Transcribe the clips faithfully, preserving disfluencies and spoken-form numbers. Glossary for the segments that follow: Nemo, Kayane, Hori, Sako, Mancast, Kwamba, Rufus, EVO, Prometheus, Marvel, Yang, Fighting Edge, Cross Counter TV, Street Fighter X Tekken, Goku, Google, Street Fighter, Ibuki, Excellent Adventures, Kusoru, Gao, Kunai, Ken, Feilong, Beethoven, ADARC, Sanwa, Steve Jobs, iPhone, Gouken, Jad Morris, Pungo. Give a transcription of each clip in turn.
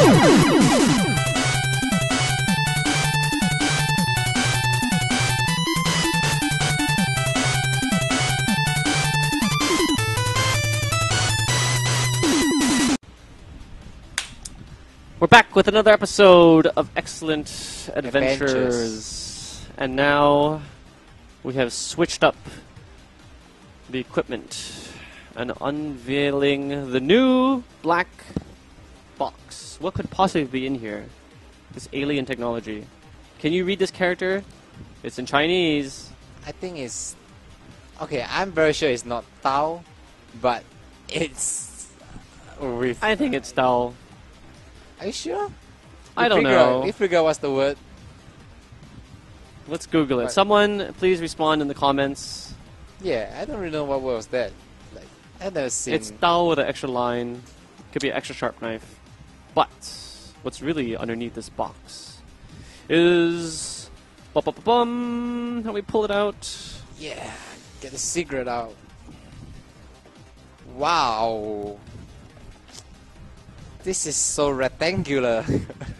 We're back with another episode of Excellent Adventures. Adventures. And now we have switched up the equipment and unveiling the new black box. What could possibly be in here? This alien technology. Can you read this character? It's in Chinese. I think it's... Okay, I'm very sure it's not Tao, but it's... With... I think it's Tao. Are you sure? We I don't figure, know. We figure out what's the word. Let's Google it. But someone, please respond in the comments. Yeah, I don't really know what word was that. Like, I've never seen... It's Tao with an extra line. Could be an extra sharp knife. But what's really underneath this box is... Bum, bum, bum. Help me pull it out. Yeah, get the secret out. Wow. This is so rectangular.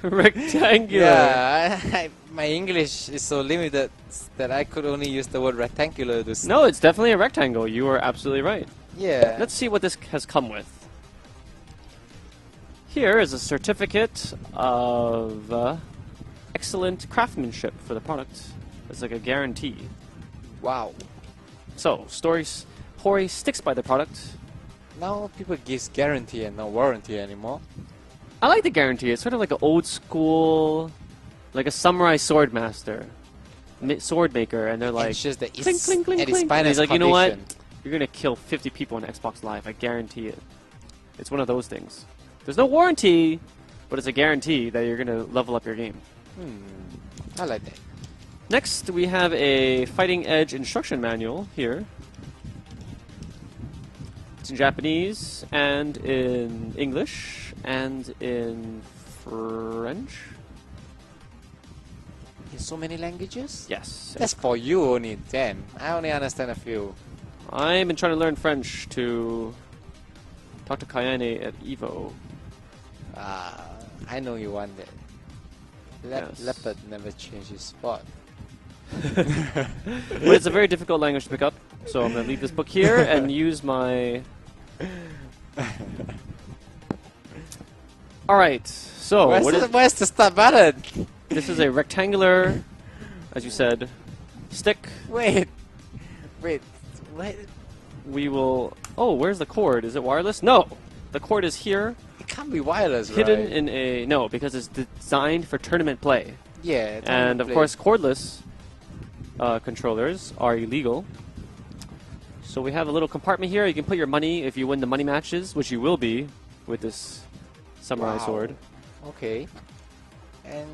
Rectangular. Yeah, I, I, my English is so limited that I could only use the word rectangular to say. No, it's definitely a rectangle. You are absolutely right. Yeah. Let's see what this has come with. Here is a certificate of uh, excellent craftsmanship for the product. It's like a guarantee. Wow. So, stories. Hori sticks by the product. Now people give guarantee and no warranty anymore. I like the guarantee. It's sort of like an old school, like a samurai sword master, ma sword maker, and they're like, it's just that it's clink, clink, clink, clink. And he's like, you know what? You're gonna kill fifty people on Xbox Live. I guarantee it. It's one of those things. There's no warranty, but it's a guarantee that you're gonna level up your game. Hmm. I like that. Next, we have a Fighting Edge instruction manual here. In Japanese and in English and in French. In so many languages? Yes. That's for you only, damn. I only understand a few. I've been trying to learn French to talk to Kayane at E V O. Ah, uh, I know you want that. Le yes. Leopard never changes spot. But it's a very difficult language to pick up, so I'm going to leave this book here and use my... Alright, so... Where's, what the, is where's the start button? This is a rectangular, as you said, stick. Wait, wait, what? We will... Oh, where's the cord? Is it wireless? No! The cord is here. It can't be wireless, hidden right? in a... No, because it's designed for tournament play. Yeah, tournament And, of play. course, cordless... Uh, controllers are illegal. So we have a little compartment here. You can put your money if you win the money matches, which you will be with this samurai wow. sword. Okay. And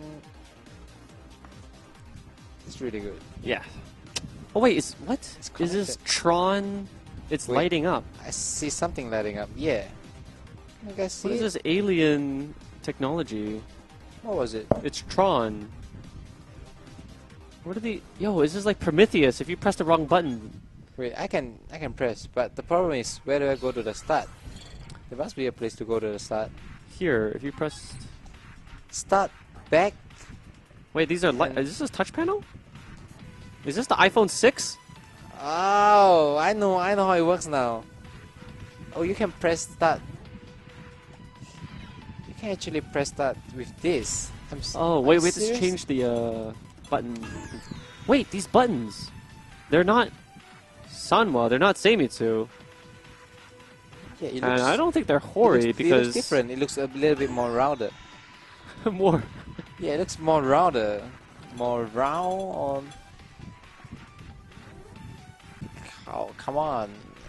it's really good. Yeah. Oh wait, is what? It's is this Tron? It's wait, lighting up. I see something lighting up. Yeah. I think I see. What is this alien technology? What was it? It's Tron. What are the... Yo, is this like Prometheus? If you press the wrong button... Wait, I can I can press, but the problem is, where do I go to the start? There must be a place to go to the start. Here, if you press... Start, back... Wait, these are light... Is this a touch panel? Is this the iPhone six? Oh, I know, I know how it works now. Oh, you can press start. You can actually press start with this. I'm oh, wait, I'm wait, let's change the... Uh... button. Wait, these buttons! They're not Sanwa, they're not Seimitsu. Yeah, it looks, and I don't think they're Hori it looks, because... It looks different, it looks a little bit more rounded. More? Yeah, it looks more rounded. More round or... Oh, come on.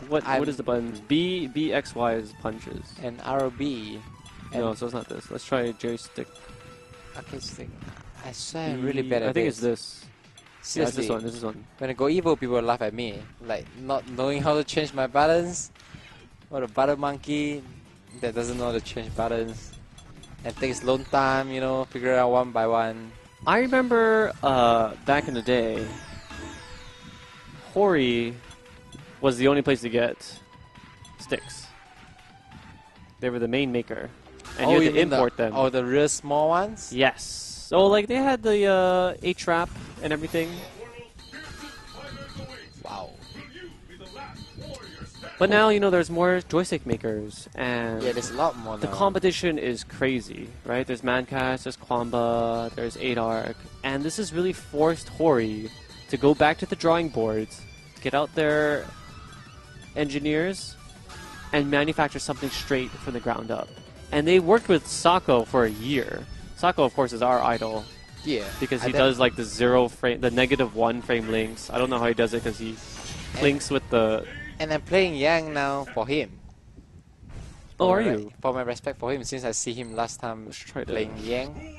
What? I'm what is the button? B, B, X, Y is punches. And R, B. And no, so it's not this. Let's try joystick. Okay, stick. I swear I'm really bad at this. I think it's this. Seriously. Yeah, it's this one, this is one. When I go E V O, people laugh at me. Like, not knowing how to change my buttons. What a butter monkey that doesn't know how to change buttons. And takes long time, you know, figure out one by one. I remember uh, back in the day, Hori was the only place to get sticks. They were the main maker. and oh, you had to import the, them. Oh, the real small ones? Yes. So like they had the uh, H-Rap and everything. Wow. But now, you know, there's more joystick makers, and yeah, there's a lot more now. The competition is crazy, right? There's Mancast, there's Kwamba, there's ADARC, and this has really forced Hori to go back to the drawing boards, get out their engineers, and manufacture something straight from the ground up. And they worked with Sako for a year. Sako, of course, is our idol. Yeah. Because he does, like, the zero frame, the negative one frame links. I don't know how he does it because he links with the... And I'm playing Yang now for him. Oh, are you? For my respect for him, since I see him last time playing Yang.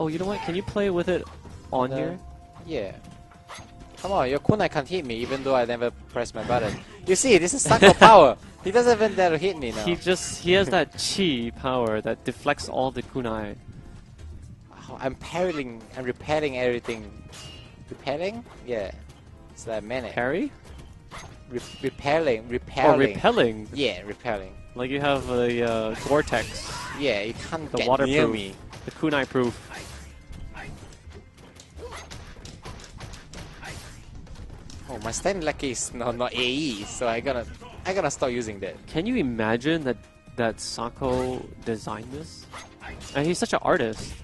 Oh, you know what? Can you play with it on no. here? Yeah. Come on, your kunai can't hit me, even though I never press my button. You see, this is Sako power. He doesn't even dare to hit me now. He just, he has that chi power that deflects all the kunai. Oh, I'm parrying, I'm repelling everything. Repelling? Yeah. It's like a minute. Parry? Re repelling, repelling. Oh, repelling. Yeah, repelling. Like you have a uh, vortex. Yeah, you can't the get waterproof, near me. The kunai proof. Oh, my stand lucky is not not A E, so I gotta I gotta start using that. Can you imagine that that Sako designed this? And he's such an artist.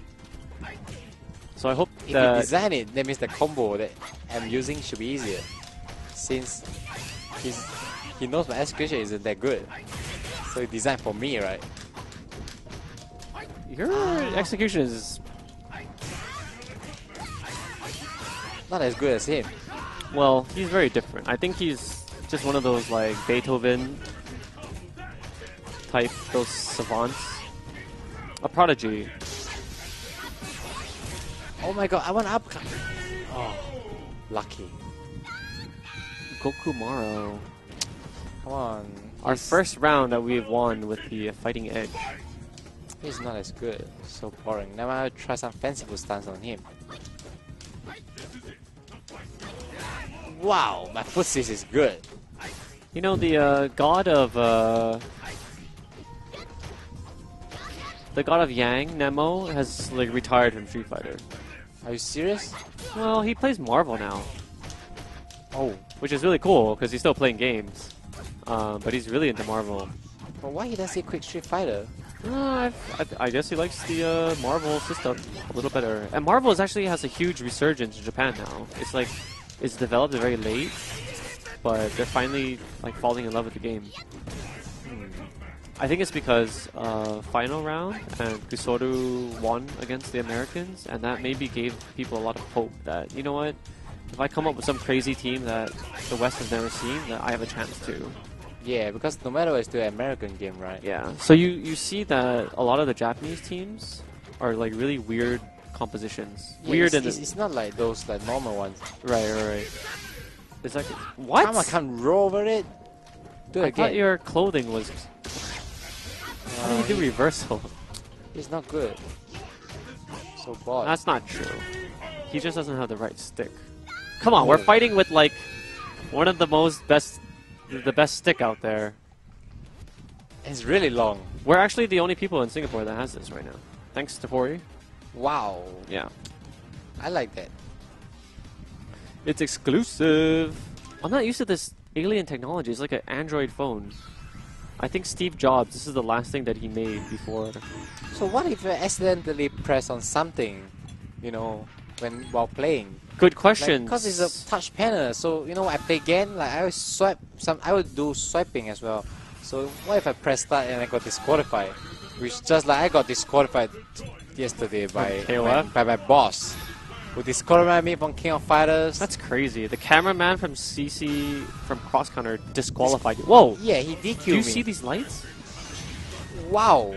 So I hope if that you design it, that means the combo that I'm using should be easier. Since he's, he knows my execution isn't that good, so he designed for me, right? Your uh, execution is not as good as him. Well, he's very different. I think he's just one of those like Beethoven type, those savants, a prodigy. Oh my god, I want up. Oh, lucky. Goku Maro. Come on. Our he's first round that we've won with the uh, Fighting Edge. He's not as good. So boring. Now I'll try some fanciful stunts on him. Wow, my pussy is good. You know, the uh, god of... Uh, the god of Yang, Nemo, has like retired from Street Fighter. Are you serious? Well, he plays Marvel now. Oh. Which is really cool, because he's still playing games. Uh, but he's really into Marvel. But well, why he does he quit Street Fighter? Uh, I, I guess he likes the uh, Marvel system a little better. And Marvel is actually has a huge resurgence in Japan now. It's like, it's developed very late, but they're finally like falling in love with the game. Hmm. I think it's because uh, Final Round and Kusoru won against the Americans, and that maybe gave people a lot of hope that, you know what? If I come up with some crazy team that the West has never seen, that I have a chance to. Yeah, because no matter what, it's the American game, right? Yeah. So you, you see that a lot of the Japanese teams are like really weird compositions. Yeah, weird and it's, it's not like those like normal ones. Right, right, right. It's like what? Come on, I can't roll over it. Do it I again. Thought your clothing was. How do you do reversal? It's not good. So bad. That's not true. He just doesn't have the right stick. Come on, we're fighting with like one of the most best, the best stick out there. It's really long. We're actually the only people in Singapore that has this right now, thanks to Hori. Wow. Yeah. I like that. It's exclusive. I'm not used to this alien technology. It's like an Android phone. I think Steve Jobs. This is the last thing that he made before. So what if you accidentally press on something, you know, when while playing? Good question. Because like, it's a touch panel, so you know I play again. Like I would swipe some, I would do swiping as well. So what if I press start and I got disqualified? Which just like I got disqualified yesterday by okay, my, by my boss, who disqualified me from King of Fighters. That's crazy. The cameraman from C C from Cross Counter disqualified you. Whoa. Yeah, he D Q'd me. Do you see these lights? Wow.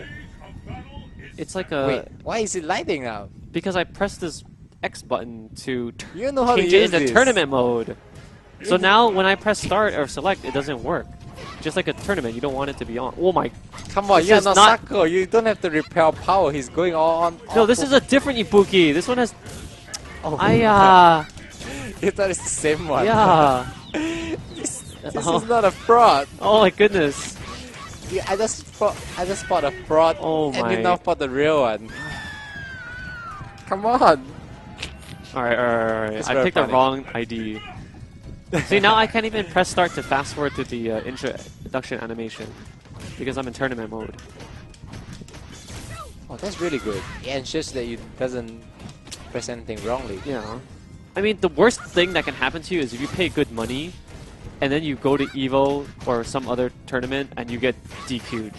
It's like a. Wait, why is it lighting up? Because I pressed this X button to you know how change to it into this. Tournament mode. So now when I press start or select, it doesn't work. Just like a tournament, you don't want it to be on. Oh my! Come on, you're not Sako. You don't have to repel power. He's going all on. All no, this is a different Ibuki. This one has. Oh I, uh... You thought it's the same one? Yeah. this this oh. is not a fraud. Oh my goodness! Yeah, I just I just bought a fraud, oh and my. You now bought the real one. Come on. Alright, alright, alright. I picked the wrong I D. See, now I can't even press start to fast forward to the uh, introduction animation because I'm in tournament mode. Oh, that's really good. It ensures that you doesn't press anything wrongly. Yeah. I mean, the worst thing that can happen to you is if you pay good money and then you go to EVO or some other tournament and you get D Q'd.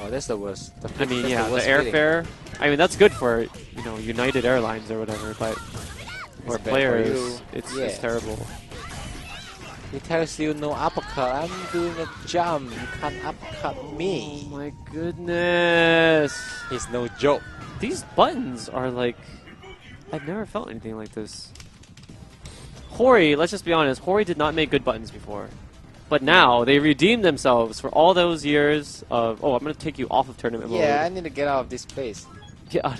Oh, that's the worst. The I mean, yeah, the, the airfare. I mean, that's good for, you know, United Airlines or whatever, but for players, for it's, yeah. it's terrible. He tells you no uppercut. I'm doing a jump. You can't uppercut me. Oh my goodness. It's no joke. These buttons are like... I've never felt anything like this. Hori, let's just be honest. Hori did not make good buttons before. But now, they redeemed themselves for all those years of... Oh, I'm going to take you off of tournament mode. Yeah, I need to get out of this place. Yeah.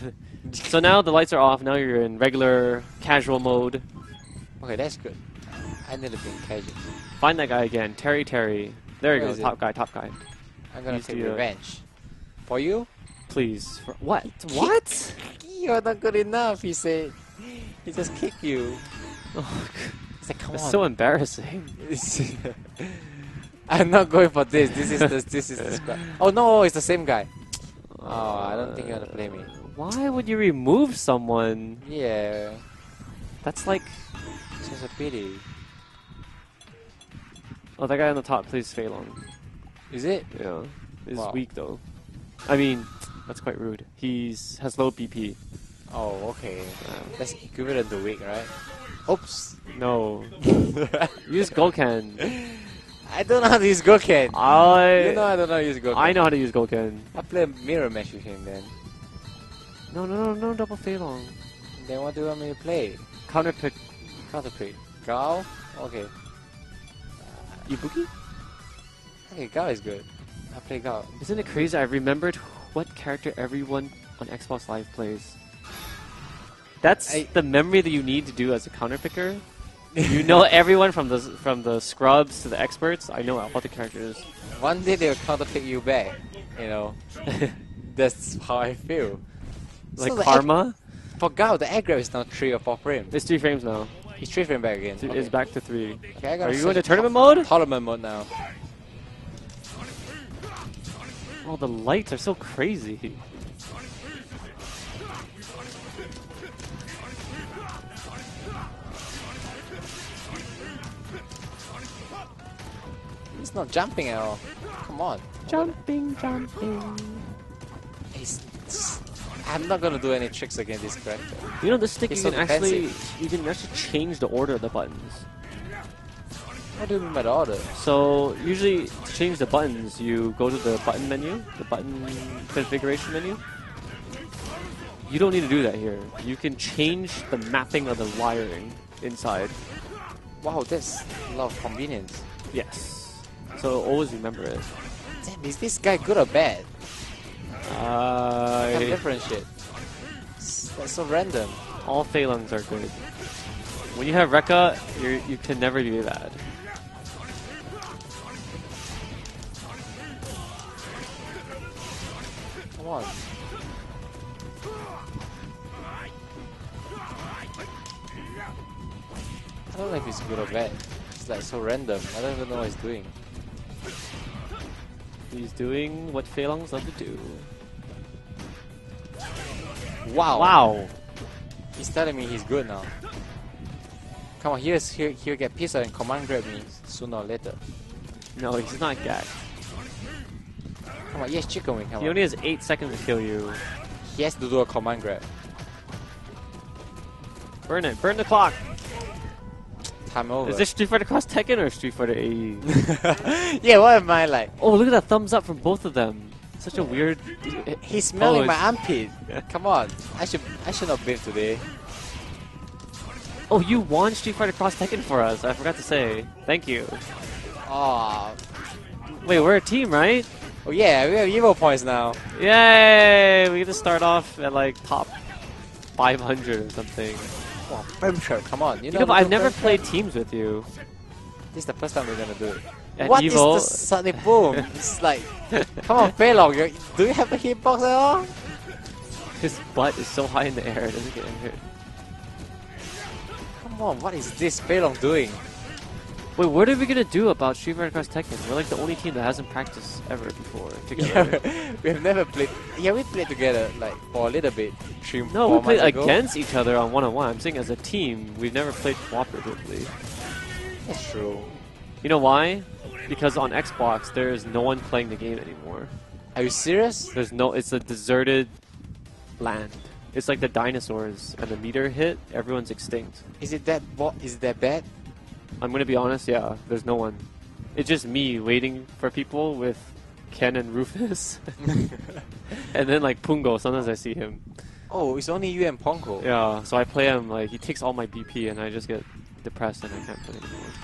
So now the lights are off. Now you're in regular, casual mode. Okay, that's good. I need to be casual. Find that guy again. Terry Terry. There you go. Top guy, top guy. I'm gonna take revenge. For you? Please. For what? What? You're not good enough, he said. He just kicked you. Oh, it's like, come on. It's so embarrassing. I'm not going for this. This is the, this is the squad. Oh no, it's the same guy. Oh, I don't think you're gonna play me. Why would you remove someone? Yeah. That's like... It's just a pity. Oh, that guy on the top plays Feilong. Is it? Yeah. He's wow. weak though. I mean, that's quite rude. He's has low B P. Oh, okay. Yeah. That's equivalent to weak, right? Oops. No. Use Gouken. I don't know how to use Gouken. I. You know I don't know how to use Gouken. I know how to use Gouken. I play a mirror match with him then. No, no, no, no double Feilong. Then what do you want me to play? Counter pick. Counter pick. Gao. Okay. Ibuki? Okay, Gao is good. I play Gao. Isn't it crazy? I remembered what character everyone on Xbox Live plays. That's I, the memory that you need to do as a counter picker. You know everyone from the from the scrubs to the experts. I know all the characters. One day they'll counter pick you back. You know, that's how I feel. Like so karma. For Gao, the aggro is now three or four frames. It's three frames now. He's three frame back again. It's okay. back to three. Okay, I Are you in the tournament mode? Tournament mode now. Oh, the lights are so crazy. He's not jumping at all. Come on. Jumping, jumping. He's... I'm not gonna do any tricks against this character. You know, this stick you can actually you can actually change the order of the buttons. What do you mean by the order? So usually to change the buttons, you go to the button menu, the button configuration menu. You don't need to do that here. You can change the mapping of the wiring inside. Wow, that's a lot of convenience. Yes. So always remember it. Damn, is this guy good or bad? Uh, different shit. That's so random. All Feilongs are good. When you have Rekka, you you can never do that. Come on. I don't know if it's good or bad. It's like so random. I don't even know what he's doing. He's doing what Feilongs love to do. Wow! Wow! He's telling me he's good now. Come on, here's, here, here, get pizza and command grab me sooner or later. No, he's not gagged. Come on, yes, chicken wing. Come he on. only has eight seconds to kill you. He has to do a command grab. Burn it! Burn the clock! Time over. Is this Street Fighter X Tekken or Street Fighter A E? Yeah, what am I like? Oh, look at that thumbs up from both of them. Such a weird... He's smelling oh, my armpit. Come on. I should I should not bid today. Oh, you won Street Fighter X Tekken for us. I forgot to say. Thank you. Aww. Wait, we're a team, right? Oh yeah, we have EVO points now. Yay! We get to start off at like top five hundred or something. Wow, come on. You know, I've never played teams with you. This is the first time we're gonna do it. And what Evo is the sonic boom? It's like, come on, Feilong, you're, do you have a hitbox at all? His butt is so high in the air, it doesn't get injured. Come on, what is this Feilong doing? Wait, what are we gonna do about Street Fighter X Tekken? We're like the only team that hasn't practiced ever before together. Yeah, we have never played. Yeah, we played together like for a little bit. Three, no, we played against each other on one on one. I'm saying as a team, we've never played cooperatively. That's true. You know why? Because on Xbox, there is no one playing the game anymore. Are you serious? There's no. It's a deserted land. It's like the dinosaurs, and the meteor hit. Everyone's extinct. Is it that? Is it that bad? I'm gonna be honest, yeah, there's no one. It's just me waiting for people with Ken and Rufus. And then like Pungo, sometimes I see him. Oh, it's only you and Pungo. Yeah, so I play him, like, he takes all my B P and I just get depressed and I can't play anymore.